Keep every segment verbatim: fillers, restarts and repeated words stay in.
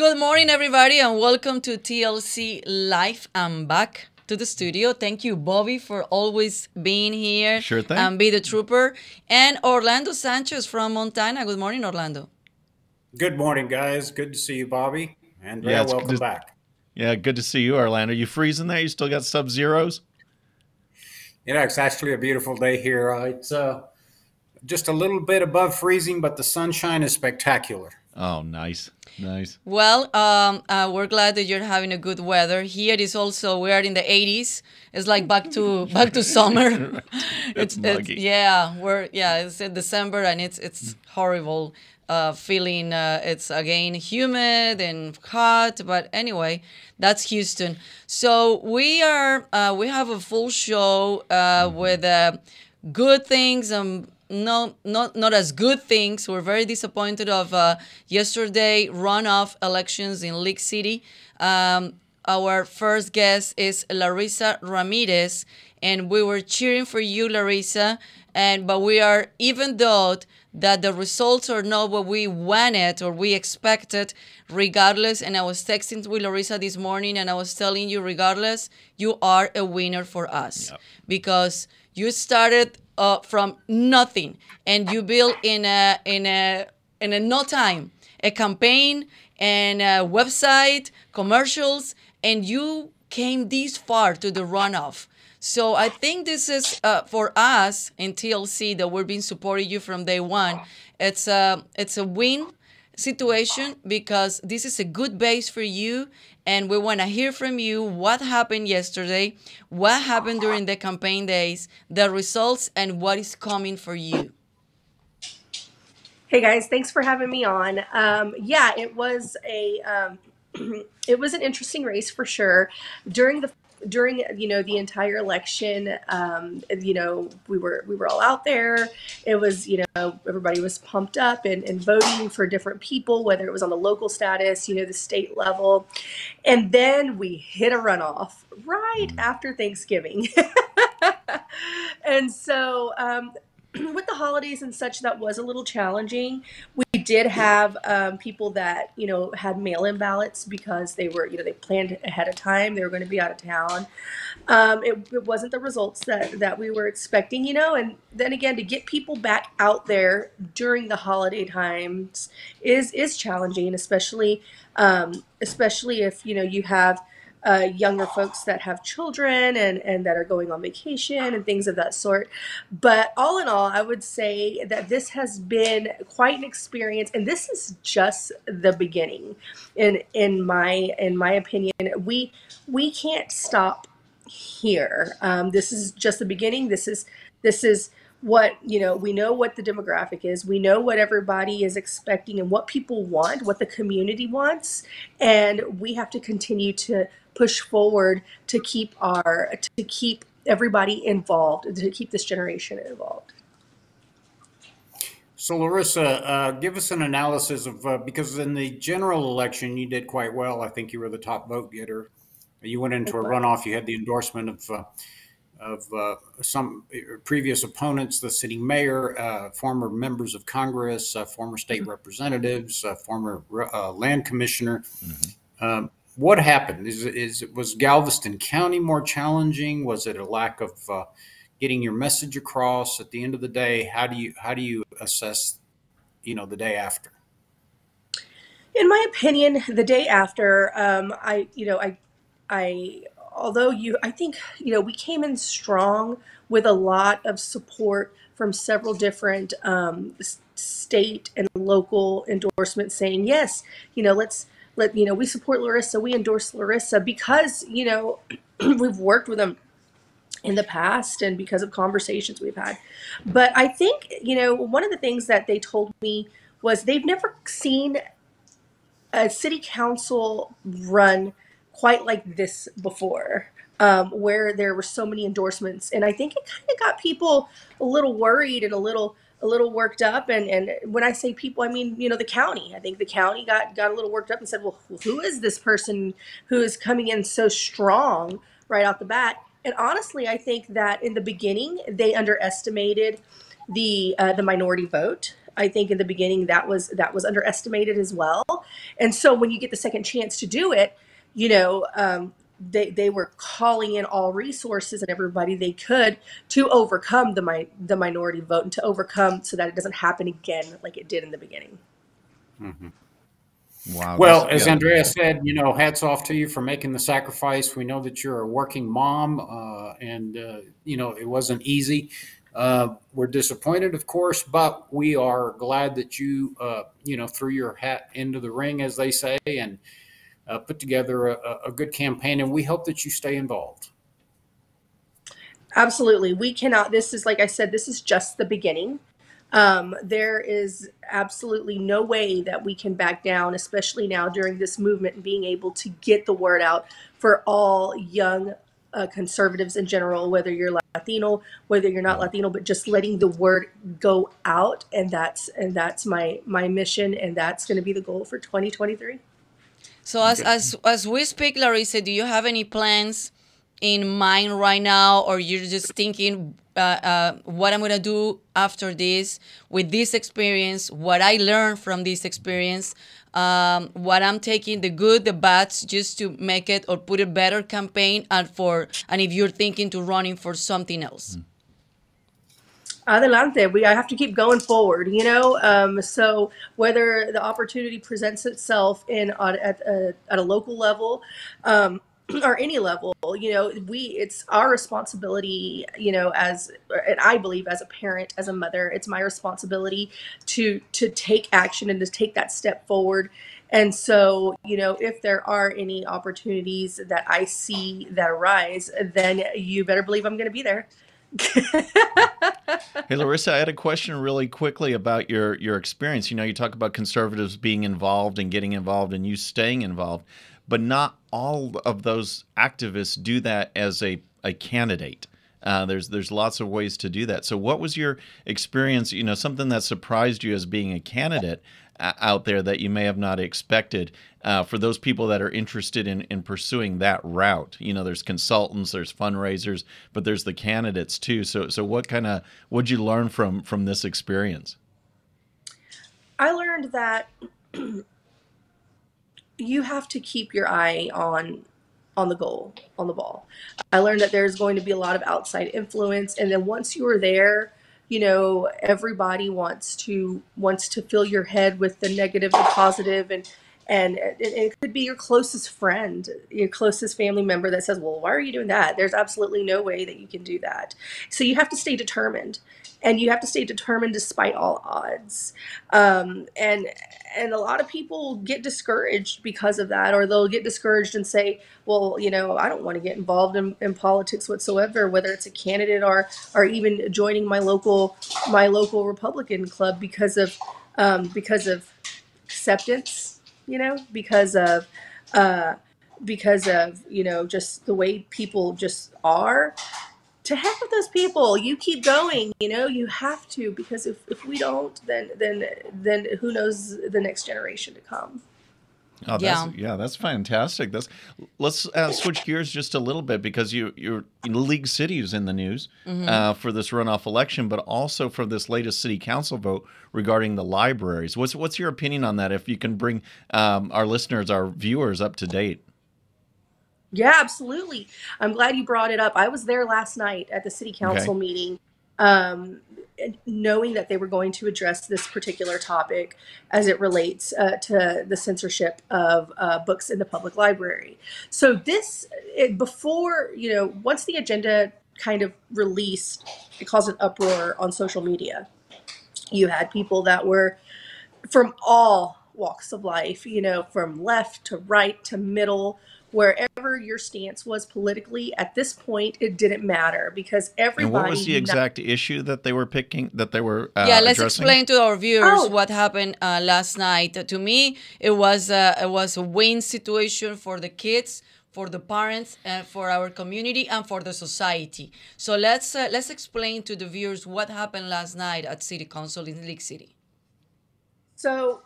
Good morning, everybody, and welcome to T L C Live. I'm back to the studio. Thank you, Bobby, for always being here. Sure thing. And be the trooper. And Orlando Sanchez from Montana. Good morning, Orlando. Good morning, guys. Good to see you, Bobby. And yeah, welcome good. back. Yeah, good to see you, Orlando. You freezing there? You still got sub-zeros? You know, it's actually a beautiful day here. Uh, it's uh, just a little bit above freezing, but the sunshine is spectacular. Oh, nice. Nice. Well, um, uh, we're glad that you're having a good weather. Here is also, we are in the eighties. It's like back to back to summer. it's, it's muggy. It's, yeah, we're yeah. It's in December and it's it's horrible uh, feeling. Uh, it's again humid and hot. But anyway, that's Houston. So we are uh, we have a full show uh, mm-hmm. with uh, good things and. No, not not as good things. We're very disappointed of uh, yesterday runoff elections in League City. Um, our first guest is Larissa Ramirez, and we were cheering for you, Larissa. And but we are, even though that the results are not what we wanted or we expected, regardless. And I was texting with Larissa this morning, and I was telling you, regardless, you are a winner for us yep. because you started. Uh, from nothing, and you build in a in a in a no time a campaign and a website, commercials, and you came this far to the runoff. So I think this is uh, for us in T L C that we've been supporting you from day one. It's a it's a win situation because this is a good base for you. And we want to hear from you what happened yesterday, what happened during the campaign days, the results, and what is coming for you. Hey, guys, thanks for having me on. Um, yeah, it was a um, it was an interesting race for sure. During the during, you know, the entire election, um, you know, we were we were all out there. It was, you know, everybody was pumped up and, and voting for different people, whether it was on the local status, you know, the state level. And then we hit a runoff right after Thanksgiving. And so um, with the holidays and such, that was a little challenging. We did have um, people that, you know, had mail-in ballots because they were, you know, they planned ahead of time. They were going to be out of town. Um, it, it wasn't the results that, that we were expecting, you know, and then again, to get people back out there during the holiday times is, is challenging, especially, um, especially if, you know, you have uh, younger folks that have children and, and that are going on vacation and things of that sort. But all in all, I would say that this has been quite an experience, and this is just the beginning. In, in my, in my opinion, we, we can't stop here. Um, this is just the beginning. This is, this is what, you know, we know what the demographic is. We know what everybody is expecting and what people want, what the community wants. And we have to continue to push forward to keep our, to keep everybody involved, to keep this generation involved. So Larissa, uh, give us an analysis of, uh, because in the general election, you did quite well. I think you were the top vote getter. You went into a runoff. You had the endorsement of, uh, of uh, some previous opponents, the city mayor, uh, former members of Congress, uh, former state mm-hmm. representatives, uh, former uh, land commissioner. Mm-hmm. um, What happened? Is, is was Galveston County more challenging? Was it a lack of uh, getting your message across? At the end of the day, how do you how do you assess, you know, the day after? In my opinion, the day after, um, I you know I I although you I think you know we came in strong with a lot of support from several different um, state and local endorsements saying yes, you know, let's. Let, you know, we support Larissa, we endorse Larissa because, you know, we've worked with them in the past and because of conversations we've had. But I think, you know, one of the things that they told me was they've never seen a city council run quite like this before, um, where there were so many endorsements. And I think it kind of got people a little worried and a little a little worked up. And, and when I say people, I mean, you know, the county. I think the county got, got a little worked up and said, well, who is this person who is coming in so strong right out the bat? And honestly, I think that in the beginning, they underestimated the, uh, the minority vote. I think in the beginning that was that was underestimated as well. And so when you get the second chance to do it, you know, um, they they were calling in all resources and everybody they could to overcome the mi the minority vote and to overcome so that it doesn't happen again like it did in the beginning. Mm-hmm. Wow. Well, as Andrea said, you know, hats off to you for making the sacrifice. We know that you're a working mom, uh, and, uh, you know, it wasn't easy. Uh, we're disappointed, of course, but we are glad that you, uh, you know, threw your hat into the ring, as they say, and uh, put together a, a good campaign. And we hope that you stay involved. Absolutely. We cannot. This is, like I said, this is just the beginning. Um, there is absolutely no way that we can back down, especially now during this movement and being able to get the word out for all young uh, conservatives in general, whether you're Latino, whether you're not Latino, but just letting the word go out. And that's, and that's my, my mission. And that's going to be the goal for twenty twenty-three. So as, as, as we speak, Larissa, do you have any plans in mind right now, or you're just thinking, Uh, uh, what I'm going to do after this, with this experience, what I learned from this experience, um, what I'm taking, the good, the bads, just to make it or put a better campaign, and for, and if you're thinking to running for something else? Adelante, we I have to keep going forward, you know. Um, so whether the opportunity presents itself in at, at, a, at a local level, um, or any level, you know, we, it's our responsibility, you know, as, and I believe as a parent, as a mother, it's my responsibility to, to take action and to take that step forward. And so, you know, if there are any opportunities that I see that arise, then you better believe I'm going to be there. Hey, Larissa, I had a question really quickly about your, your experience. You know, you talk about conservatives being involved and getting involved and you staying involved, but not all of those activists do that as a, a candidate. Uh, there's there's lots of ways to do that. So what was your experience, you know, something that surprised you as being a candidate uh, out there that you may have not expected uh, for those people that are interested in, in pursuing that route? You know, there's consultants, there's fundraisers, but there's the candidates too. So so what kind of, what'd you learn from, from this experience? I learned that you have to keep your eye on on the goal, on the ball. I learned that there's going to be a lot of outside influence, and then once you are there, you know, everybody wants to wants to fill your head with the negative, the positive, and and it, it could be your closest friend, your closest family member that says, well, why are you doing that? There's absolutely no way that you can do that. So you have to stay determined, and you have to stay determined despite all odds. Um, and and a lot of people get discouraged because of that, or they'll get discouraged and say, well, you know, I don't want to get involved in, in politics whatsoever, whether it's a candidate or or even joining my local my local Republican club because of um, because of acceptance. You know, because of, uh, because of, you know, just the way people just are. To heck with those people. You keep going, you know, you have to, because if, if we don't, then, then, then who knows the next generation to come. Oh, that's, yeah. yeah, that's fantastic. That's, let's uh, switch gears just a little bit, because you, you're League City is in the news mm-hmm. uh, for this runoff election, but also for this latest city council vote regarding the libraries. What's, what's your opinion on that, if you can bring um, our listeners, our viewers up to date? Yeah, absolutely. I'm glad you brought it up. I was there last night at the city council okay. meeting. Um, knowing that they were going to address this particular topic as it relates uh, to the censorship of uh, books in the public library. So this, it, before, you know, once the agenda kind of released, it caused an uproar on social media. You had people that were from all walks of life, you know, from left to right to middle, wherever your stance was politically at this point, it didn't matter, because everybody. And what was the exact issue that they were picking? That they were uh, yeah. Let's addressing? Explain to our viewers oh. what happened uh, last night. To me, it was uh, it was a win situation for the kids, for the parents, and for our community, and for the society. So let's uh, let's explain to the viewers what happened last night at City Council in League City. So.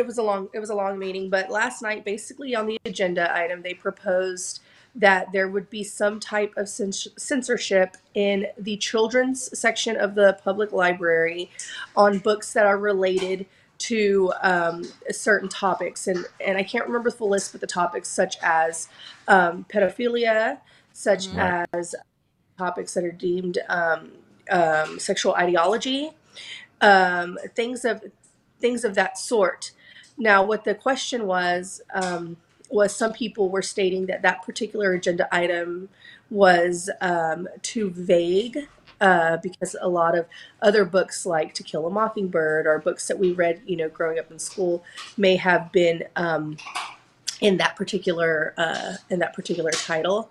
It was a long, it was a long meeting, but last night, basically on the agenda item, they proposed that there would be some type of censorship in the children's section of the public library on books that are related to um, certain topics. And, and I can't remember the full list, but the topics such as um, pedophilia, such mm-hmm. as topics that are deemed um, um, sexual ideology, um, things of things of that sort. Now, what the question was, um, was some people were stating that that particular agenda item was um, too vague uh, because a lot of other books like To Kill a Mockingbird or books that we read, you know, growing up in school may have been um, in that particular uh, in that particular title.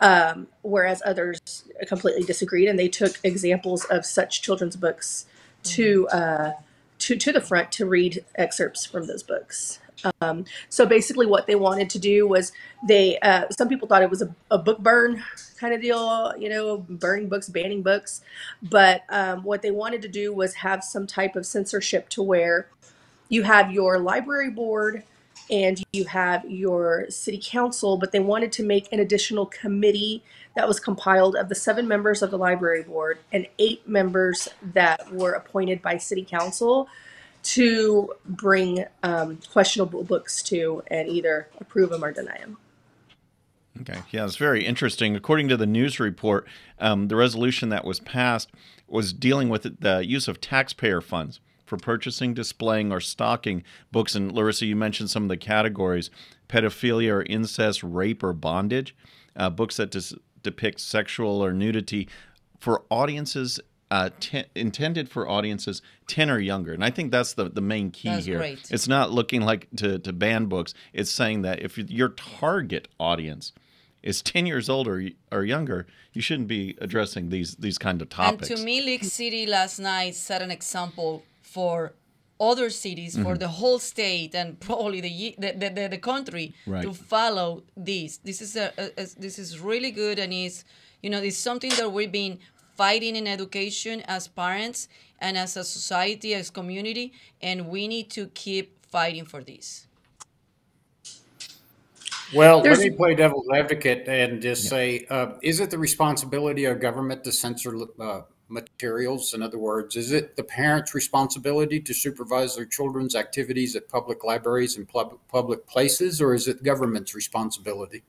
Um, whereas others completely disagreed, and they took examples of such children's books to uh, to to the front to read excerpts from those books. Um, so basically, what they wanted to do was they uh, some people thought it was a, a book burn kind of deal, you know, burning books, banning books. But um, what they wanted to do was have some type of censorship to where you have your library board and you have your city council, but they wanted to make an additional committee that was compiled of the seven members of the library board and eight members that were appointed by city council to bring um, questionable books to and either approve them or deny them. Okay. Yeah, it's very interesting. According to the news report, um, the resolution that was passed was dealing with the use of taxpayer funds for purchasing, displaying, or stocking books. And Larissa, you mentioned some of the categories: pedophilia or incest, rape or bondage, uh, books that des- depict sexual or nudity for audiences uh, ten- intended for audiences ten or younger. And I think that's the, the main key that's here. Great. It's not looking like to, to ban books. It's saying that if your target audience is ten years old or, or younger, you shouldn't be addressing these, these kind of topics. And to me, League City last night set an example for other cities, mm-hmm. for the whole state, and probably the the, the, the country right. to follow this. This is a, a, a this is really good, and it's you know it's something that we've been fighting in education as parents and as a society, as community, and we need to keep fighting for this. Well, There's, let me play devil's advocate and just yeah. say, uh, is it the responsibility of government to censor Uh, materials? In other words, is it the parents' responsibility to supervise their children's activities at public libraries and pub- public places, or is it government's responsibility?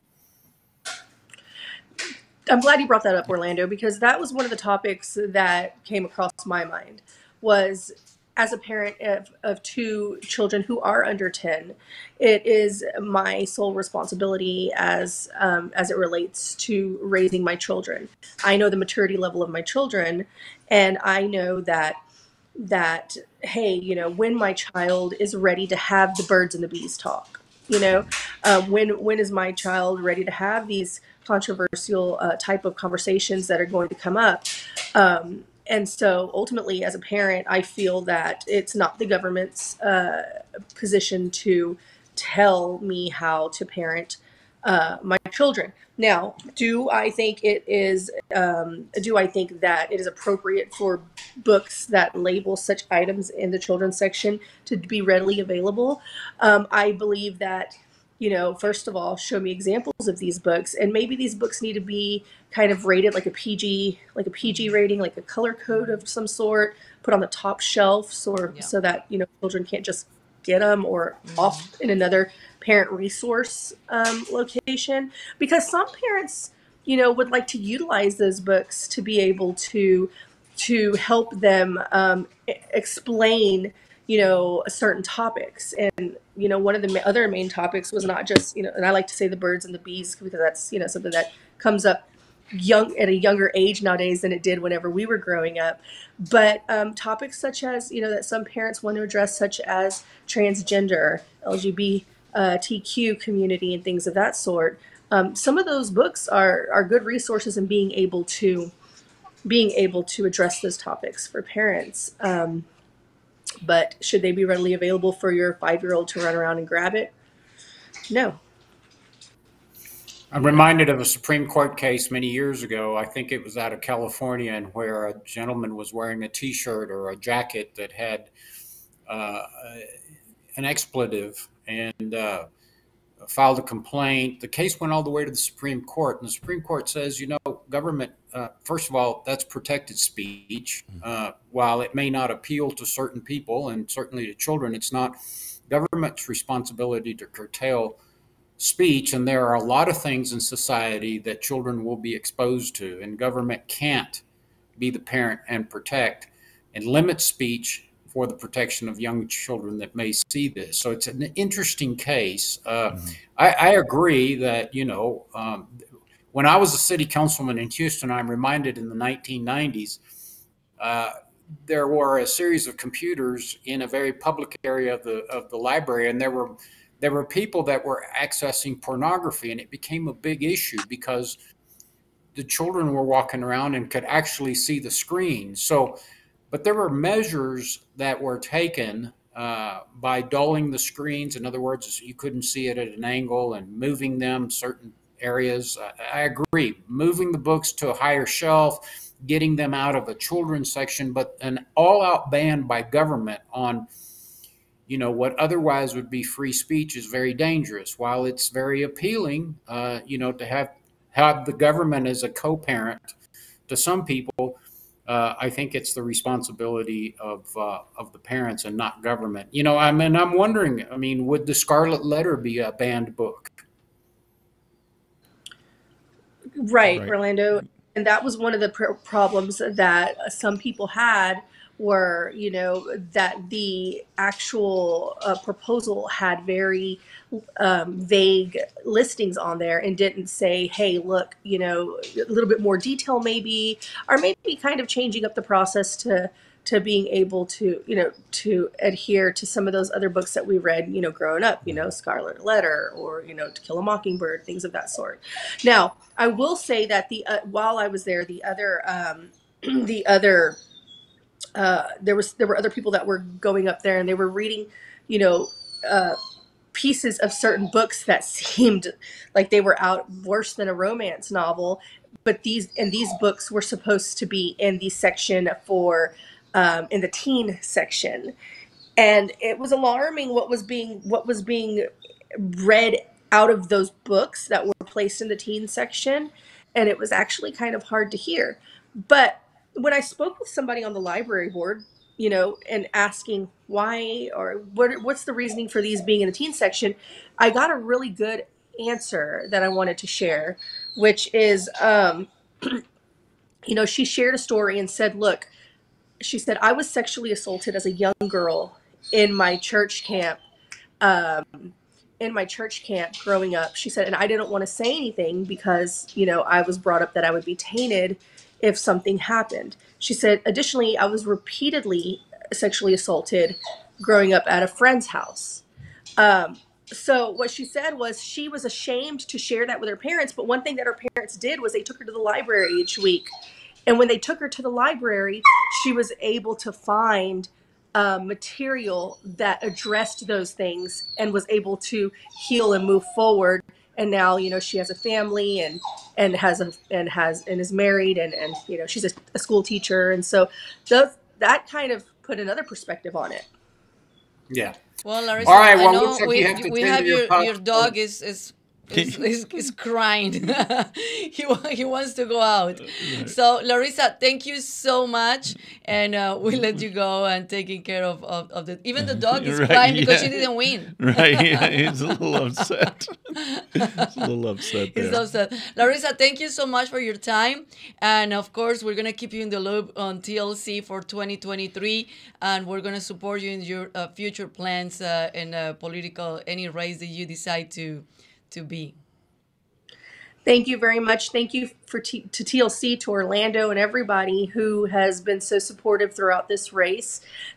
I'm glad you brought that up, Orlando, because that was one of the topics that came across my mind. Was as a parent of, of two children who are under ten, it is my sole responsibility as um, as it relates to raising my children. I know the maturity level of my children, and I know that that hey, you know, when my child is ready to have the birds and the bees talk, you know, uh, when when is my child ready to have these controversial uh, type of conversations that are going to come up. Um, And so ultimately, as a parent, I feel that it's not the government's uh, position to tell me how to parent uh, my children. Now, do I think it is, um, do I think that it is appropriate for books that label such items in the children's section to be readily available? Um, I believe that, you know, first of all, show me examples of these books, and maybe these books need to be kind of rated like a P G, like a P G rating, like a color code of some sort, put on the top shelf, so, yeah. so that, you know, children can't just get them or mm-hmm. off in another parent resource um, location, because some parents, you know, would like to utilize those books to be able to, to help them um, explain, you know, certain topics. And, you know, one of the ma- other main topics was not just, you know, and I like to say the birds and the bees, because that's, you know, something that comes up young at a younger age nowadays than it did whenever we were growing up. But um, topics such as, you know, that some parents want to address, such as transgender, L G B T Q community, and things of that sort. Um, some of those books are, are good resources in being able to, being able to address those topics for parents. Um, But should they be readily available for your five-year-old to run around and grab it? No. I'm reminded of a Supreme Court case many years ago. I think it was out of California, and where a gentleman was wearing a T-shirt or a jacket that had uh, an expletive, and uh, filed a complaint. The case went all the way to the Supreme Court, and the Supreme Court says, you know, government, uh, first of all, that's protected speech. Uh, while it may not appeal to certain people and certainly to children, it's not government's responsibility to curtail speech. And there are a lot of things in society that children will be exposed to, and government can't be the parent and protect and limit speech for the protection of young children that may see this. So it's an interesting case. Uh, mm-hmm. I, I agree that, you know, um, when I was a city councilman in Houston, I'm reminded in the nineteen nineties, uh, there were a series of computers in a very public area of the of the library, and there were there were people that were accessing pornography, and it became a big issue because the children were walking around and could actually see the screen. So. But there were measures that were taken uh, by dulling the screens. In other words, you couldn't see it at an angle, and moving them certain areas. I, I agree, moving the books to a higher shelf, getting them out of a children's section, but an all-out ban by government on, you know, what otherwise would be free speech is very dangerous. While it's very appealing, uh, you know, to have, have the government as a co-parent to some people, Uh, I think it's the responsibility of uh, of the parents and not government. You know, I mean, I'm wondering, I mean, would the Scarlet Letter be a banned book? Right, right. Orlando. And that was one of the pr problems that some people had were, you know, that the actual uh, proposal had very um, vague listings on there and didn't say, hey, look, you know, a little bit more detail maybe, or maybe kind of changing up the process to to being able to, you know, to adhere to some of those other books that we read, you know, growing up, you know, Scarlet Letter or, you know, To Kill a Mockingbird, things of that sort. Now, I will say that the uh, while I was there, the other, um, the other, Uh, there was there were other people that were going up there and they were reading, you know, uh, pieces of certain books that seemed like they were out worse than a romance novel. But these and these books were supposed to be in the section for um, in the teen section. And it was alarming what was being what was being read out of those books that were placed in the teen section. And it was actually kind of hard to hear. But when I spoke with somebody on the library board, you know, and asking why or what, what's the reasoning for these being in the teen section, I got a really good answer that I wanted to share, which is, um, you know, she shared a story and said, look, she said, I was sexually assaulted as a young girl in my church camp, um, in my church camp growing up. She said, and I didn't want to say anything because, you know, I was brought up that I would be tainted if something happened. She said, additionally, I was repeatedly sexually assaulted growing up at a friend's house. Um, so what she said was she was ashamed to share that with her parents, but one thing that her parents did was they took her to the library each week. And when they took her to the library, she was able to find uh, material that addressed those things and was able to heal and move forward. And now, you know, she has a family and and has a and has and is married and and you know, she's a, a school teacher, and so those, that kind of put another perspective on it. Yeah. Well, Larissa, all right, well, I know like we, you have, we have your your, your dog is is is, is, is crying. he he wants to go out. So Larissa, thank you so much, and uh, we let you go and taking care of of, of the even the dog is right, crying yeah. because she didn't win. Right, yeah, he's a little upset. It's a little upset there. It's upset. Larissa, thank you so much for your time. And of course, we're going to keep you in the loop on T L C for twenty twenty-three. And we're going to support you in your uh, future plans uh, in uh, political, any race that you decide to, to be. Thank you very much. Thank you for t to T L C, to Orlando, and everybody who has been so supportive throughout this race.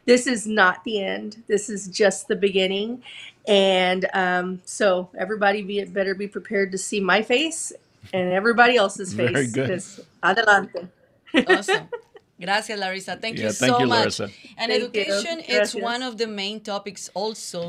This is not the end. This is just the beginning. And um, so everybody be, better be prepared to see my face and everybody else's face. Very good. Adelante. Awesome. Gracias, Larissa. Thank yeah, you thank so you, much. Larissa. And thank education, you. It's one of the main topics also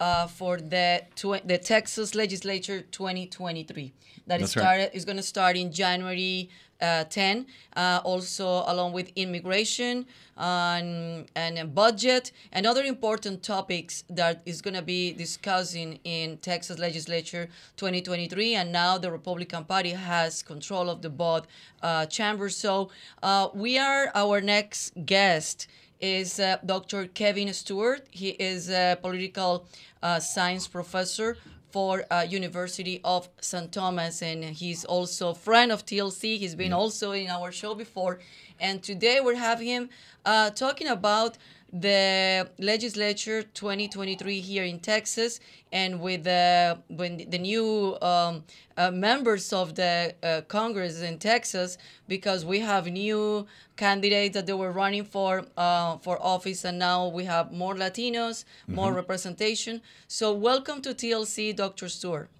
uh, for the the Texas Legislature twenty twenty-three. That is started, is going to start in January uh, ten. Uh, also, along with immigration and, and budget and other important topics that is going to be discussing in Texas Legislature twenty twenty-three. And now the Republican Party has control of the both uh, chambers. So uh, we are our next guest. Is uh, Doctor Kevin Stewart. He is a political uh, science professor for uh, University of Saint Thomas, and he's also a friend of T L C. He's been also in our show before, and today we'll have him uh, talking about the legislature twenty twenty-three here in Texas, and with uh, when the new um, uh, members of the uh, Congress in Texas, because we have new candidates that they were running for uh, for office, and now we have more Latinos, more mm-hmm. representation. So welcome to T L C, Doctor Stewart.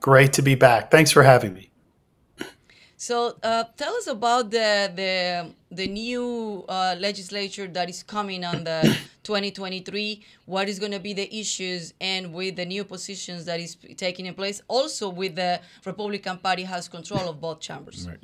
Great to be back. Thanks for having me. So uh, tell us about the the, the new uh, legislature that is coming on the twenty twenty-three. What is going to be the issues, and with the new positions that is taking in place, also with the Republican Party has control of both chambers. Right.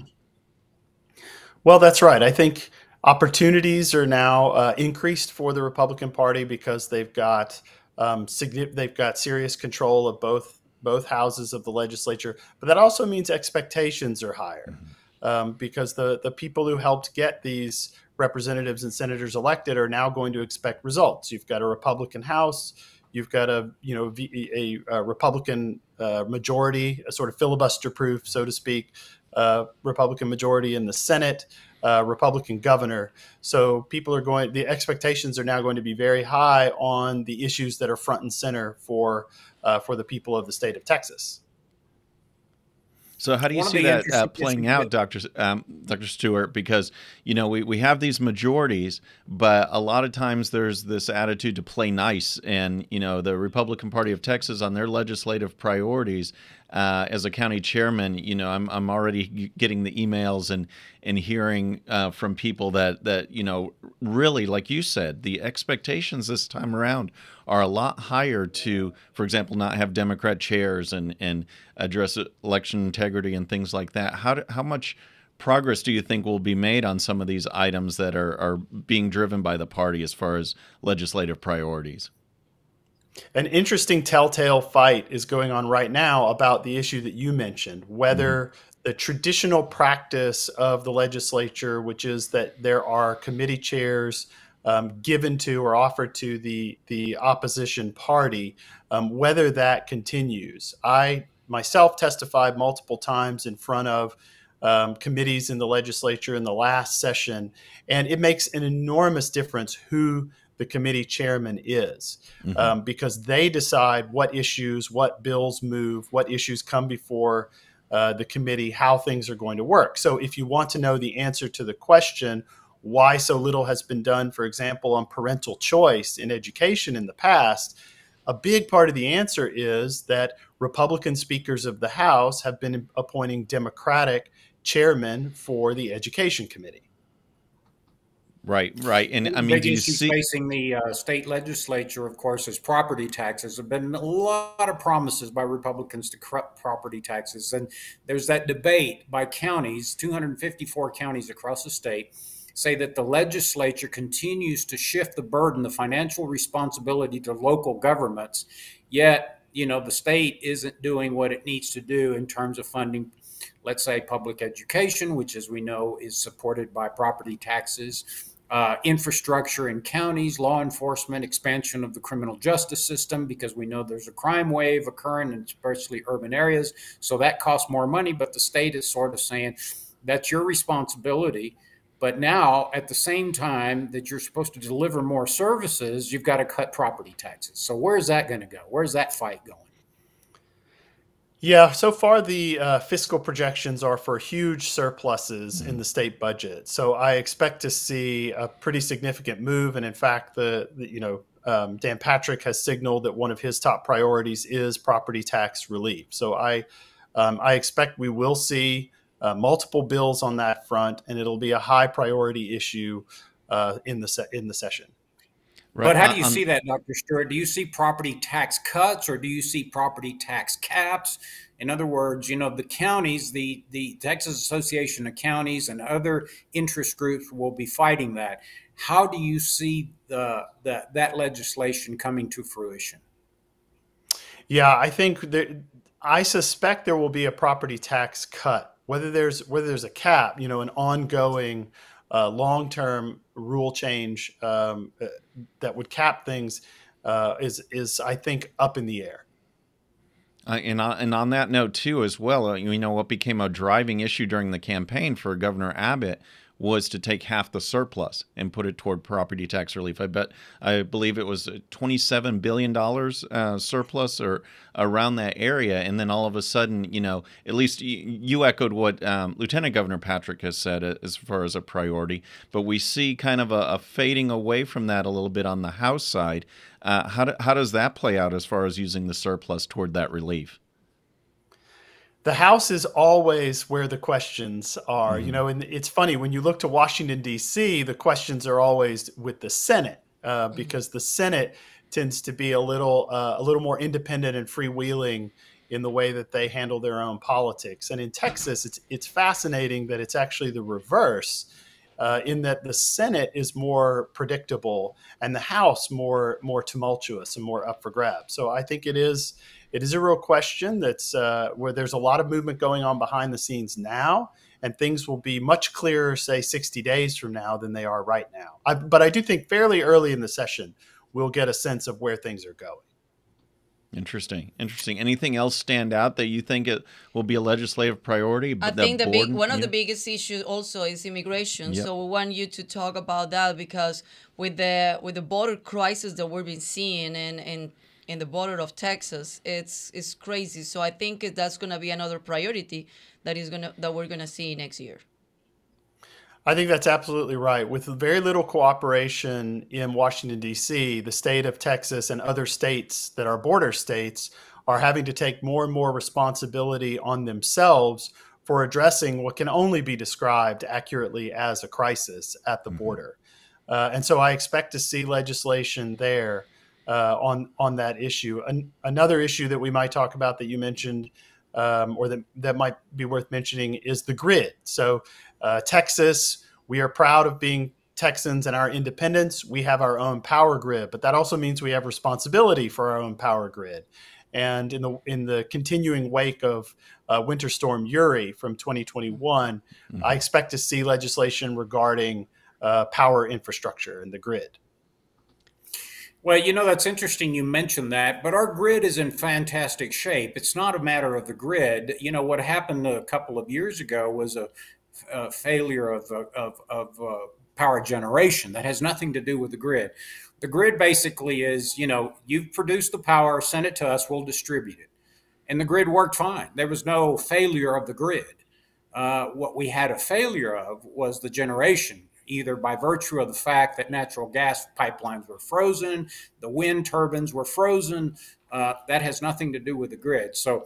Well, that's right. I think opportunities are now uh, increased for the Republican Party because they've got um, they've got serious control of both. both houses of the legislature, but that also means expectations are higher mm-hmm. um, because the, the people who helped get these representatives and senators elected are now going to expect results. You've got a Republican House, you've got a, you know, a, a Republican uh, majority, a sort of filibuster proof, so to speak, uh, Republican majority in the Senate, uh, Republican governor. So people are going, the expectations are now going to be very high on the issues that are front and center for Uh, for the people of the state of Texas. So how do you see that uh, playing out, Doctor Um, Doctor Stewart? Because, you know, we, we have these majorities, but a lot of times there's this attitude to play nice. And, you know, the Republican Party of Texas on their legislative priorities, uh, as a county chairman, you know, I'm, I'm already getting the emails and, and hearing uh, from people that, that, you know, really, like you said, the expectations this time around are a lot higher to, for example, not have Democrat chairs and, and address election integrity and things like that. How, do, how much progress do you think will be made on some of these items that are, are being driven by the party as far as legislative priorities? An interesting telltale fight is going on right now about the issue that you mentioned, whether mm-hmm. the traditional practice of the legislature, which is that there are committee chairs Um, given to or offered to the the opposition party, um, whether that continues. I myself testified multiple times in front of um, committees in the legislature in the last session, and it makes an enormous difference who the committee chairman is, mm-hmm. um, because they decide what issues, what bills move, what issues come before uh, the committee, how things are going to work. So if you want to know the answer to the question, why so little has been done, for example, on parental choice in education in the past, a big part of the answer is that Republican speakers of the House have been appointing Democratic chairmen for the Education Committee. Right, right. And I mean, big do you issue see facing the uh, state legislature, of course, is property taxes. There have been a lot of promises by Republicans to cut property taxes. And there's that debate by counties, two hundred fifty-four counties across the state, say that the legislature continues to shift the burden, the financial responsibility to local governments, yet, you know, the state isn't doing what it needs to do in terms of funding, let's say, public education, which, as we know, is supported by property taxes, uh, infrastructure in counties, law enforcement, expansion of the criminal justice system, because we know there's a crime wave occurring in especially urban areas. So that costs more money, but the state is sort of saying that's your responsibility. But now, at the same time that you're supposed to deliver more services, you've got to cut property taxes. So where's that going to go? Where's that fight going? Yeah, so far the uh, fiscal projections are for huge surpluses mm-hmm. in the state budget. So I expect to see a pretty significant move. And in fact, the, the you know um, Dan Patrick has signaled that one of his top priorities is property tax relief. So I, um, I expect we will see Uh, multiple bills on that front, and it'll be a high priority issue uh, in the se in the session. Right. But how do you um, see that, Doctor Stewart? Do you see property tax cuts, or do you see property tax caps? In other words, you know, the counties, the, the Texas Association of Counties and other interest groups will be fighting that. How do you see the, the, that legislation coming to fruition? Yeah, I think that I suspect there will be a property tax cut, whether there's whether there's a cap, you know, an ongoing Uh, long-term rule change um, uh, that would cap things uh, is, is I think, up in the air. Uh, and, on, and on that note, too, as well, uh, you know, what became a driving issue during the campaign for Governor Abbott was to take half the surplus and put it toward property tax relief. I bet, I believe it was twenty-seven billion dollars uh, surplus or around that area. And then all of a sudden, you know, at least you, you echoed what um, Lieutenant Governor Patrick has said as far as a priority. But we see kind of a, a fading away from that a little bit on the House side. Uh, how, do, how does that play out as far as using the surplus toward that relief? The House is always where the questions are, mm-hmm. you know, and it's funny when you look to Washington, D C, the questions are always with the Senate uh, because the Senate tends to be a little uh, a little more independent and freewheeling in the way that they handle their own politics. And in Texas, it's, it's fascinating that it's actually the reverse uh, in that the Senate is more predictable and the House more more tumultuous and more up for grabs. So I think it is. It is a real question that's uh, where there's a lot of movement going on behind the scenes now, and things will be much clearer, say, sixty days from now than they are right now. I, but I do think fairly early in the session, we'll get a sense of where things are going. Interesting. Interesting. Anything else stand out that you think it will be a legislative priority? I think the big, one of the biggest issues also is immigration. Yep. So we want you to talk about that because with the with the border crisis that we've been seeing and and in the border of Texas, it's it's crazy. So I think that's going to be another priority that is going to that we're going to see next year. I think that's absolutely right. With very little cooperation in Washington, D C, the state of Texas and other states that are border states are having to take more and more responsibility on themselves for addressing what can only be described accurately as a crisis at the mm-hmm. border. Uh, and so I expect to see legislation there Uh, on on that issue. An, another issue that we might talk about that you mentioned, um, or that that might be worth mentioning, is the grid. So uh, Texas, we are proud of being Texans and our independence. We have our own power grid, but that also means we have responsibility for our own power grid. And in the in the continuing wake of uh, Winter Storm Uri from twenty twenty-one, mm-hmm. I expect to see legislation regarding uh, power infrastructure and the grid. Well, you know, that's interesting you mentioned that, but our grid is in fantastic shape. It's not a matter of the grid. You know, what happened a couple of years ago was a, a failure of, of, of uh, power generation that has nothing to do with the grid. The grid basically is, you know, you've produced the power, send it to us, we'll distribute it. And the grid worked fine. There was no failure of the grid. Uh, what we had a failure of was the generation, either by virtue of the fact that natural gas pipelines were frozen, the wind turbines were frozen. Uh, that has nothing to do with the grid. So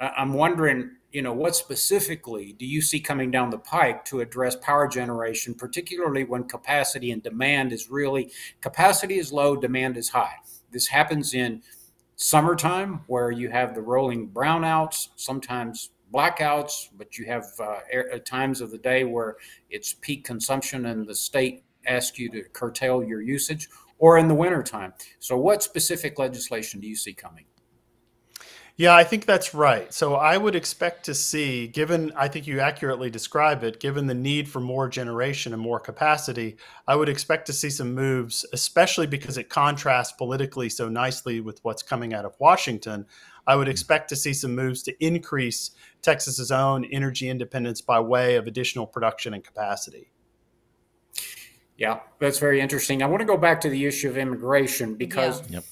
uh, I'm wondering, you know, what specifically do you see coming down the pike to address power generation, particularly when capacity and demand is really, capacity is low, demand is high. This happens in summertime where you have the rolling brownouts, sometimes blackouts, but you have uh, air, times of the day where it's peak consumption and the state asks you to curtail your usage, or in the wintertime. So what specific legislation do you see coming? Yeah, I think that's right. So I would expect to see, given, I think you accurately describe it, given the need for more generation and more capacity, I would expect to see some moves, especially because it contrasts politically so nicely with what's coming out of Washington. I would expect to see some moves to increase Texas's own energy independence by way of additional production and capacity. Yeah, that's very interesting. I want to go back to the issue of immigration because yeah. yep.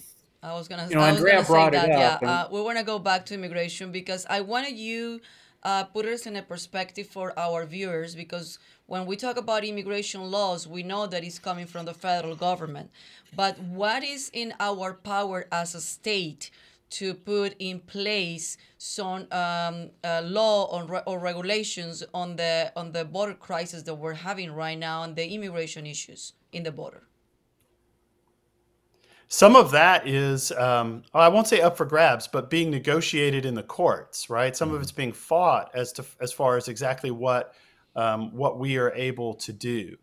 I was going to you know, Andrea brought that, it up. Yeah, uh, we want to go back to immigration because I wanted you uh, put us in a perspective for our viewers, because when we talk about immigration laws, we know that it's coming from the federal government. But what is in our power as a state to put in place some um, uh, law on re or regulations on the on the border crisis that we're having right now and the immigration issues in the border? Some of that is, um, I won't say up for grabs, but being negotiated in the courts, right? Some mm-hmm. of it's being fought as to, as far as exactly what, um, what we are able to do.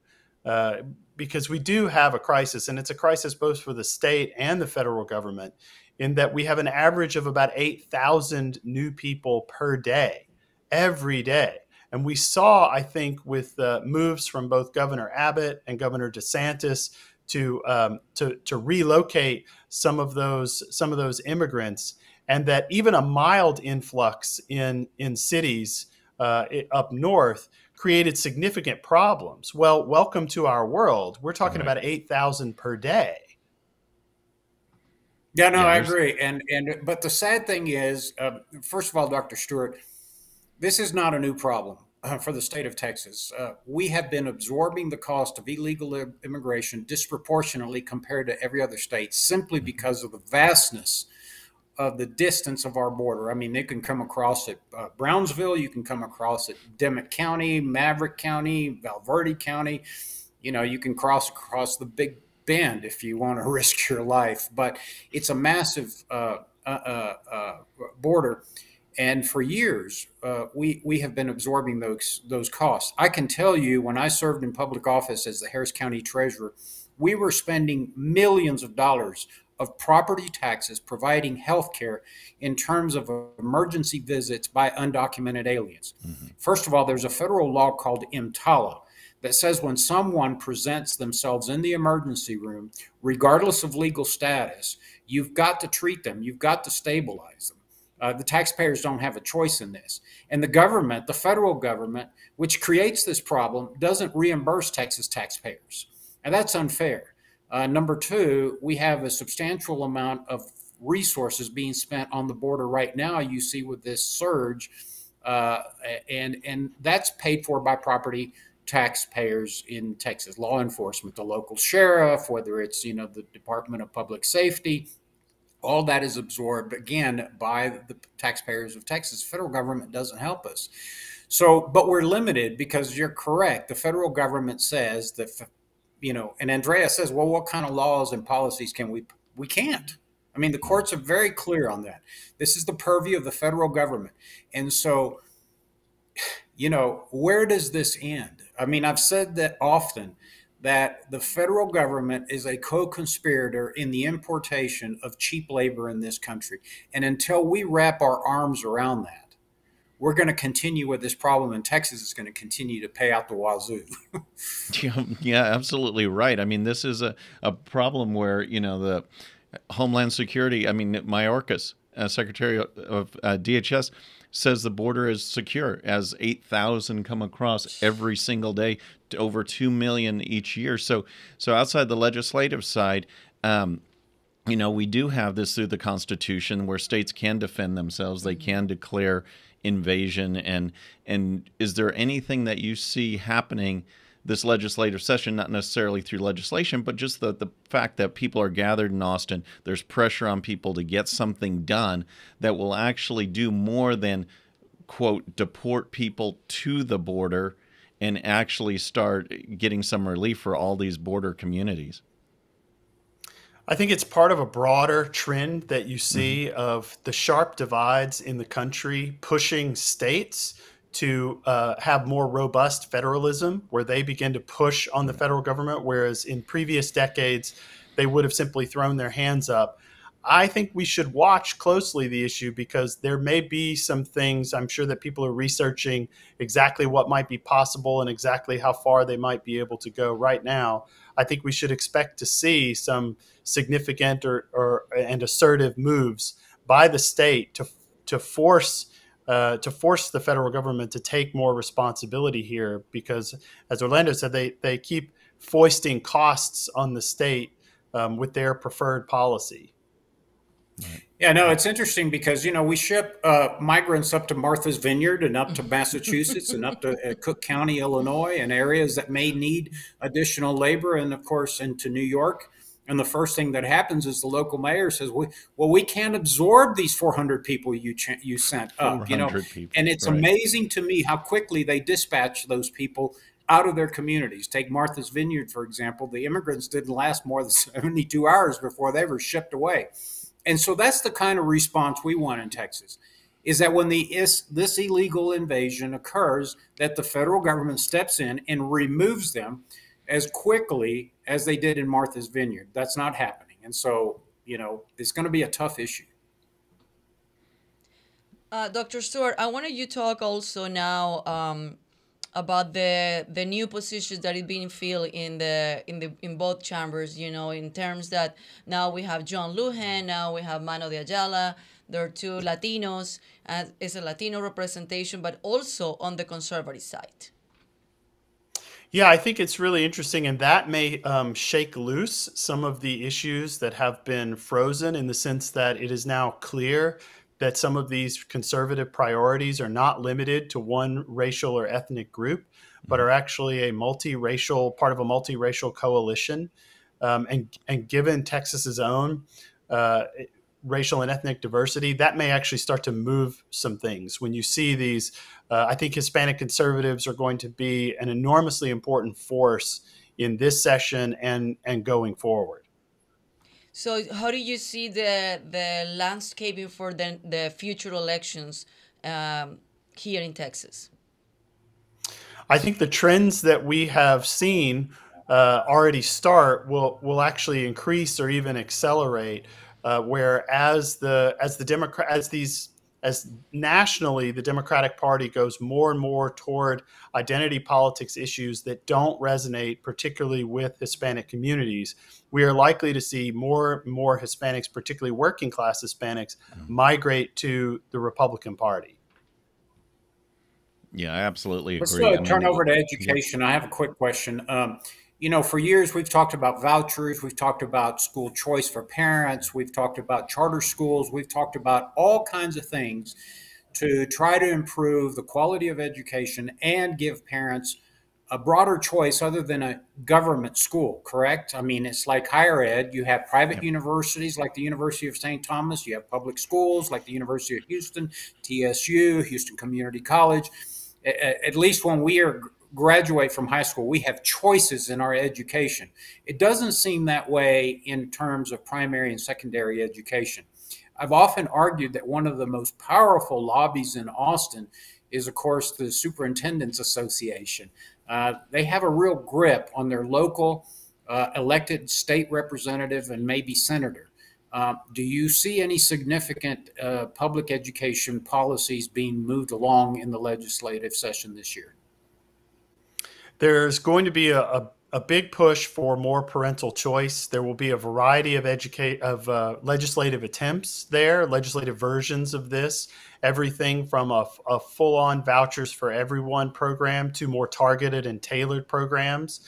Uh, because we do have a crisis, and it's a crisis both for the state and the federal government, in that we have an average of about eight thousand new people per day, every day. And we saw, I think, with uh, moves from both Governor Abbott and Governor DeSantis to um, to to relocate some of those some of those immigrants, and that even a mild influx in in cities uh, up north created significant problems. Well, welcome to our world. We're talking right. about eight thousand per day. Yeah, no, yeah, I agree. And and but the sad thing is, uh, first of all, Doctor Stewart, this is not a new problem for the state of Texas. Uh, we have been absorbing the cost of illegal immigration disproportionately compared to every other state, simply because of the vastness of the distance of our border. I mean, they can come across it. Uh, Brownsville, you can come across it. Demet County, Maverick County, Val Verde County. You know, you can cross across the Big Bend if you want to risk your life. But it's a massive uh, uh, uh, border. And for years, uh, we, we have been absorbing those, those costs. I can tell you, when I served in public office as the Harris County Treasurer, we were spending millions of dollars of property taxes providing health care in terms of emergency visits by undocumented aliens. Mm-hmm. First of all, there's a federal law called EMTALA that says when someone presents themselves in the emergency room, regardless of legal status, you've got to treat them, you've got to stabilize them. Uh, the taxpayers don't have a choice in this. And the government, the federal government, which creates this problem, doesn't reimburse Texas taxpayers. And that's unfair. Uh, number two, we have a substantial amount of resources being spent on the border right now, you see, with this surge. Uh, and, and that's paid for by property taxpayers in Texas law enforcement, the local sheriff, whether it's, you know, the Department of Public Safety. All that is absorbed, again, by the taxpayers of Texas. Federal government doesn't help us. So, but we're limited because you're correct. The federal government says that, you know, and Andrea says, well, what kind of laws and policies can we, we can't. I mean, the courts are very clear on that. This is the purview of the federal government. And so, you know, where does this end? I mean, I've said that often, that the federal government is a co-conspirator in the importation of cheap labor in this country. And until we wrap our arms around that, we're going to continue with this problem, and Texas is going to continue to pay out the wazoo. yeah, yeah, absolutely right. I mean, this is a, a problem where, you know, the Homeland Security, I mean, Mayorkas, uh, Secretary of uh, D H S, says the border is secure as eight thousand come across every single day, to over two million each year. So so outside the legislative side, um, you know, we do have this through the Constitution where states can defend themselves. They can declare invasion. And, and is there anything that you see happening this legislative session, not necessarily through legislation, but just the, the fact that people are gathered in Austin, there's pressure on people to get something done that will actually do more than, quote, deport people to the border and actually start getting some relief for all these border communities? I think it's part of a broader trend that you see mm-hmm. of the sharp divides in the country pushing states to uh, have more robust federalism, where they begin to push on the federal government, whereas in previous decades, they would have simply thrown their hands up. I think we should watch closely the issue, because there may be some things, I'm sure that people are researching exactly what might be possible and exactly how far they might be able to go right now. I think we should expect to see some significant or, or and assertive moves by the state to, to force Uh, to force the federal government to take more responsibility here, because, as Orlando said, they, they keep foisting costs on the state um, with their preferred policy. Yeah, no, it's interesting because, you know, we ship uh, migrants up to Martha's Vineyard and up to Massachusetts and up to uh, Cook County, Illinois, and areas that may need additional labor, and, of course, into New York. And the first thing that happens is the local mayor says, well, well we can't absorb these four hundred people you ch- you sent up, you know, people, and it's right. amazing to me how quickly they dispatch those people out of their communities. Take Martha's Vineyard, for example. The immigrants didn't last more than seventy-two hours before they were shipped away. And so that's the kind of response we want in Texas, is that when the is, this illegal invasion occurs, that the federal government steps in and removes them as quickly as they did in Martha's Vineyard. That's not happening. And so, you know, it's going to be a tough issue. Uh, Doctor Stewart, I wanted you to talk also now um, about the the new positions that is being filled in the in the in both chambers. You know, in terms that now we have John Lujan, now we have Mano DeAyala. There are two Latinos, and it's a Latino representation, but also on the conservative side. Yeah, I think it's really interesting, and that may um, shake loose some of the issues that have been frozen, in the sense that it is now clear that some of these conservative priorities are not limited to one racial or ethnic group, but are actually a multiracial, part of a multiracial coalition. Um, and, and given Texas's own uh, racial and ethnic diversity, that may actually start to move some things. When you see these, uh, I think Hispanic conservatives are going to be an enormously important force in this session and, and going forward. So how do you see the the landscaping for the, the future elections um, here in Texas? I think the trends that we have seen uh, already start will will actually increase or even accelerate. Uh, where as the as the Democrat as these as nationally the Democratic Party goes more and more toward identity politics issues that don't resonate particularly with Hispanic communities, we are likely to see more and more Hispanics, particularly working class Hispanics, mm-hmm. migrate to the Republican Party. Yeah, I absolutely agree. Let's go, I mean, turn over to education. Yeah. I have a quick question. Um, You know, for years, we've talked about vouchers, we've talked about school choice for parents, we've talked about charter schools, we've talked about all kinds of things to try to improve the quality of education and give parents a broader choice other than a government school, correct? I mean, it's like higher ed. You have private yep. universities like the University of Saint Thomas. You have public schools like the University of Houston, T S U, Houston Community College. At least when we are graduate from high school, we have choices in our education. It doesn't seem that way in terms of primary and secondary education. I've often argued that one of the most powerful lobbies in Austin is, of course, the Superintendents Association. Uh, they have a real grip on their local uh, elected state representative and maybe senator. Uh, do you see any significant uh, public education policies being moved along in the legislative session this year? There's going to be a, a, a big push for more parental choice. There will be a variety of educate of uh, legislative attempts there, legislative versions of this, everything from a, a full-on vouchers for everyone program to more targeted and tailored programs.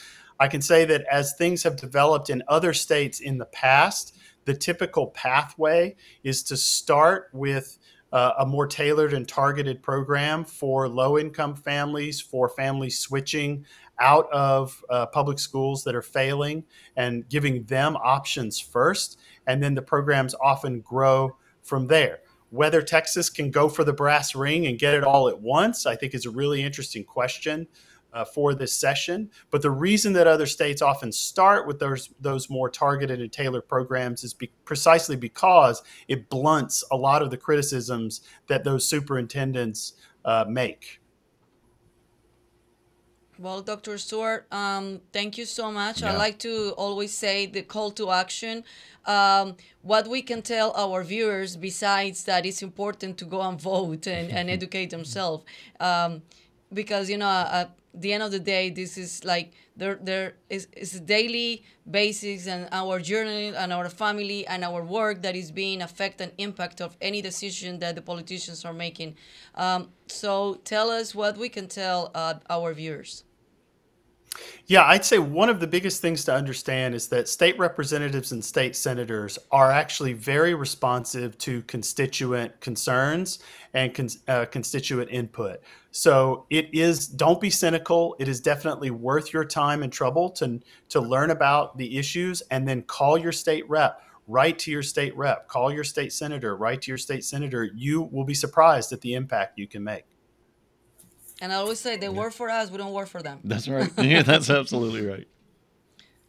I can say that as things have developed in other states in the past, the typical pathway is to start with Uh, a more tailored and targeted program for low-income families, for families switching out of uh, public schools that are failing, and giving them options first. And then the programs often grow from there. Whether Texas can go for the brass ring and get it all at once, I think is a really interesting question uh, for this session. But the reason that other states often start with those, those more targeted and tailored programs is be precisely because it blunts a lot of the criticisms that those superintendents uh, make. Well, Doctor Stewart, um, thank you so much. Yeah. I like to always say the call to action. Um, what we can tell our viewers, besides that it's important to go and vote and, and educate themselves, um, because, you know, at the end of the day, this is like there there is, is a daily basis, and our journey and our family and our work that is being affected and impact of any decision that the politicians are making. Um, so tell us what we can tell uh, our viewers. Yeah, I'd say one of the biggest things to understand is that state representatives and state senators are actually very responsive to constituent concerns and con uh, constituent input. So it is, don't be cynical. It is definitely worth your time and trouble to, to learn about the issues and then call your state rep. Write to your state rep, call your state senator, write to your state senator. You will be surprised at the impact you can make. And I always say they yeah. work for us, we don't work for them. That's right. Yeah, that's absolutely right.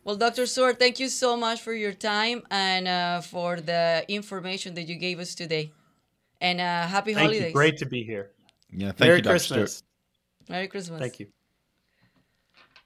Well, Doctor Stewart, thank you so much for your time and uh, for the information that you gave us today. And uh, happy thank holidays. You. Great to be here. Yeah, thank Merry you, Doctor Christmas. Stewart. Merry Christmas. Thank you.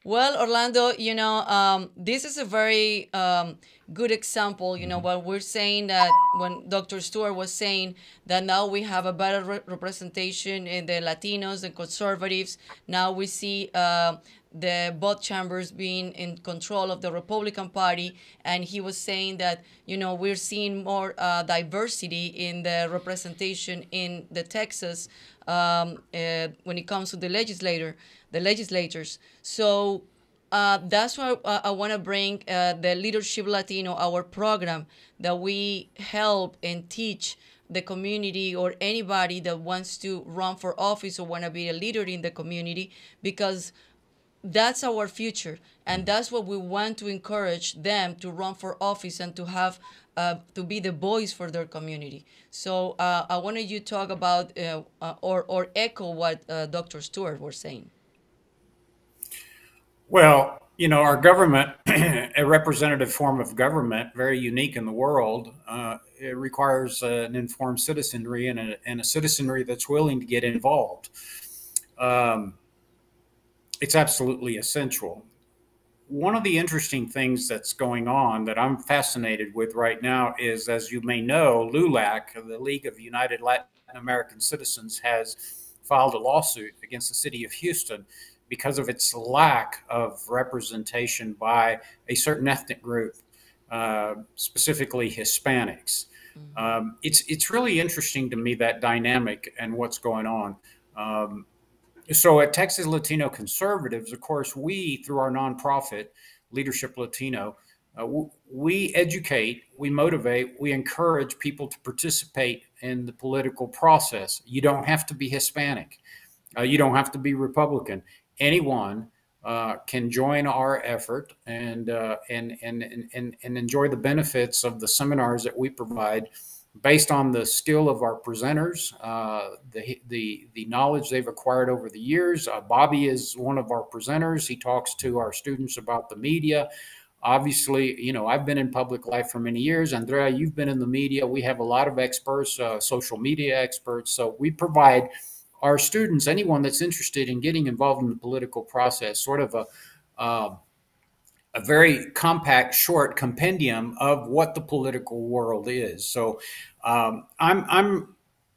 Well, Orlando, you know, um, this is a very um, good example. You know, what we're saying that when Doctor Stewart was saying that now we have a better re representation in the Latinos and conservatives. Now we see uh, the both chambers being in control of the Republican Party. And he was saying that, you know, we're seeing more uh, diversity in the representation in the Texas um, uh, when it comes to the legislature. The legislators. So uh, that's why uh, I want to bring uh, the Leadership Latino, our program that we help and teach the community or anybody that wants to run for office or want to be a leader in the community, because that's our future. And that's what we want to encourage them to run for office and to have uh, to be the voice for their community. So uh, I wanted you to talk about uh, uh, or, or echo what uh, Doctor Stewart was saying. Well, you know, our government, a representative form of government, very unique in the world, uh, it requires uh, an informed citizenry and a, and a citizenry that's willing to get involved. Um, it's absolutely essential. One of the interesting things that's going on that I'm fascinated with right now is, as you may know, LULAC, the League of United Latin American Citizens, has filed a lawsuit against the city of Houston because of its lack of representation by a certain ethnic group, uh, specifically Hispanics. Mm-hmm. um, it's it's really interesting to me, that dynamic and what's going on. Um, so at Texas Latino Conservatives, of course, we, through our nonprofit, Leadership Latino, uh, we educate, we motivate, we encourage people to participate in the political process. You don't have to be Hispanic. Uh, you don't have to be Republican. Anyone uh, can join our effort and, uh, and, and, and, and enjoy the benefits of the seminars that we provide based on the skill of our presenters, uh, the, the, the knowledge they've acquired over the years. Uh, Bobby is one of our presenters. He talks to our students about the media. Obviously, you know, I've been in public life for many years. Andrea, you've been in the media. We have a lot of experts, uh, social media experts. So we provide our students, anyone that's interested in getting involved in the political process, sort of a, uh, a very compact, short compendium of what the political world is. So um, I'm, I'm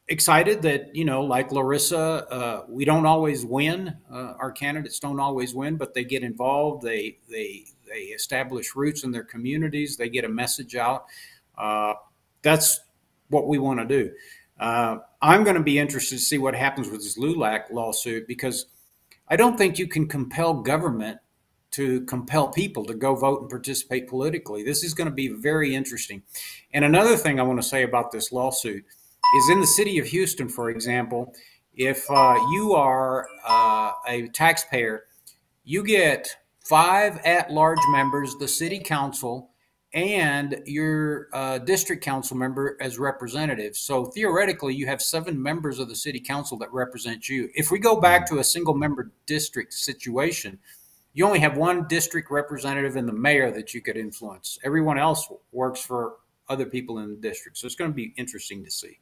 excited that, you know, like Larissa, uh, we don't always win. Uh, our candidates don't always win, but they get involved. They, they, they establish roots in their communities. They get a message out. Uh, that's what we want to do. Uh, I'm going to be interested to see what happens with this LULAC lawsuit, because I don't think you can compel government to compel people to go vote and participate politically. This is going to be very interesting. And another thing I want to say about this lawsuit is, in the city of Houston, for example, if uh, you are uh, a taxpayer, you get five at-large members, the city council, and your uh, district council member as representatives. So theoretically, you have seven members of the city council that represent you. If we go back to a single member district situation, you only have one district representative and the mayor that you could influence. Everyone else works for other people in the district. So it's going to be interesting to see.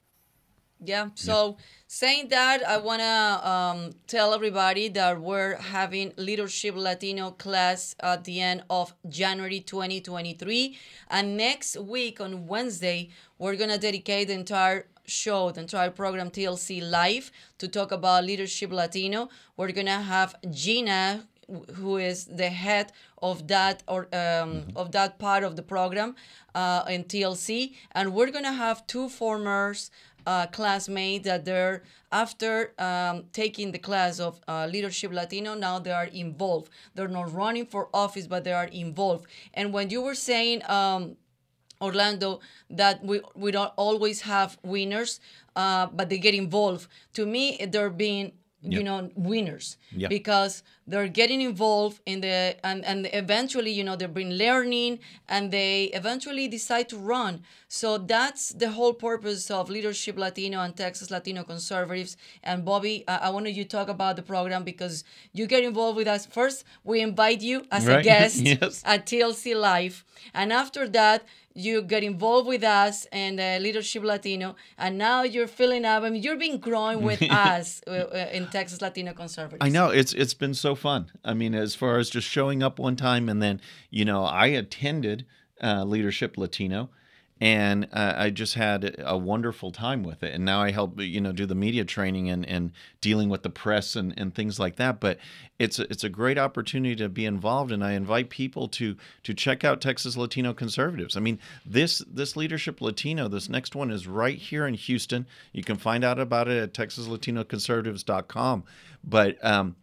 Yeah. So saying that, I want to um, tell everybody that we're having Leadership Latino class at the end of January twenty twenty-three. And next week on Wednesday, we're going to dedicate the entire show, the entire program, T L C Live, to talk about Leadership Latino. We're going to have Gina, who is the head of that or um, mm-hmm. of that part of the program uh, in T L C. And we're going to have two former uh, classmate that they're, after um, taking the class of uh, Leadership Latino, now they are involved. They're not running for office, but they are involved. And when you were saying, um, Orlando, that we, we don't always have winners, uh, but they get involved. To me, they're being, you yep. know, winners yep. because they're getting involved in the, and, and eventually, you know, they've been learning and they eventually decide to run. So that's the whole purpose of Leadership Latino and Texas Latino Conservatives. And Bobby, I, I wanted you to talk about the program because you get involved with us. First, we invite you as right. a guest yes. at T L C Live. And after that, you get involved with us and uh, Leadership Latino, and now you're filling up. I mean, you've been growing with us uh, in Texas Latino Conservatives. I know. It's it's been so fun. I mean, as far as just showing up one time, and then, you know, I attended uh, Leadership Latino, and uh, I just had a wonderful time with it. And now I help, you know, do the media training and, and dealing with the press and, and things like that. But it's a, it's a great opportunity to be involved, and I invite people to to check out Texas Latino Conservatives. I mean, this this Leadership Latino, this next one is right here in Houston. You can find out about it at Texas Latino Conservatives dot com. But um,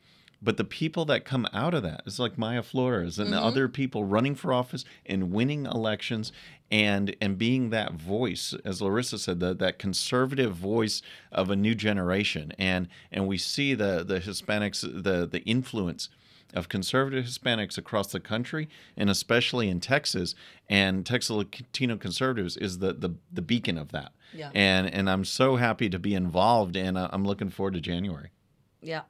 but the people that come out of that, it's like Maya Flores and mm-hmm. the other people running for office and winning elections, and and being that voice, as Larissa said, the, that conservative voice of a new generation. And and we see the the Hispanics, the the influence of conservative Hispanics across the country, and especially in Texas. And Texas Latino Conservatives is the the, the beacon of that. Yeah. And and I'm so happy to be involved, and I'm looking forward to January. Yeah.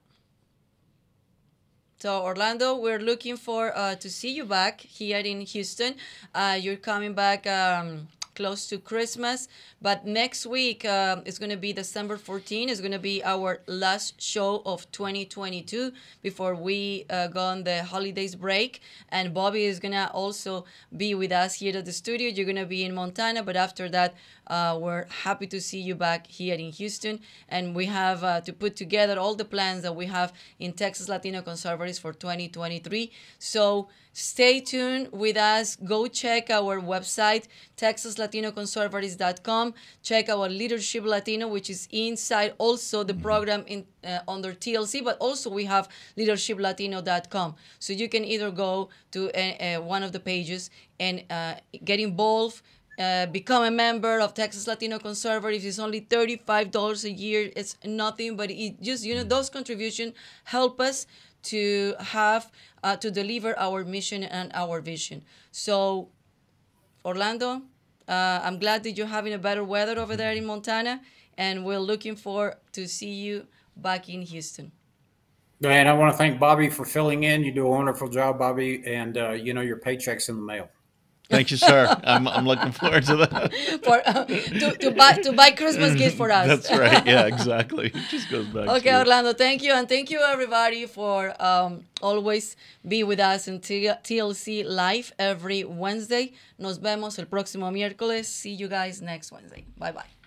So Orlando, we're looking for uh, to see you back here in Houston. Uh, you're coming back um, close to Christmas, but next week uh, it's going to be December fourteenth. It's going to be our last show of twenty twenty-two before we uh, go on the holidays break. And Bobby is going to also be with us here at the studio. You're going to be in Montana, but after that, uh, we're happy to see you back here in Houston. And we have uh, to put together all the plans that we have in Texas Latino Conservatives for twenty twenty-three. So stay tuned with us. Go check our website, Texas Latino Conservatives dot com. Check our Leadership Latino, which is inside also the program in, uh, under T L C, but also we have leadership latino dot com. So you can either go to uh, uh, one of the pages and uh, get involved. Uh, become a member of Texas Latino Conservatives. It's only thirty-five dollars a year. It's nothing, but it just, you know, those contributions help us to have, uh, to deliver our mission and our vision. So, Orlando, uh, I'm glad that you're having a better weather over there in Montana, and we're looking forward to see you back in Houston. And I want to thank Bobby for filling in. You do a wonderful job, Bobby, and, uh, you know, your paycheck's in the mail. Thank you, sir. I'm, I'm looking forward to that. For, uh, to, to, buy, to buy Christmas gifts for us. That's right. Yeah, exactly. It just goes back okay, to Orlando, it. Thank you. And thank you, everybody, for um, always be with us in T L C Live every Wednesday. Nos vemos el próximo miércoles. See you guys next Wednesday. Bye-bye.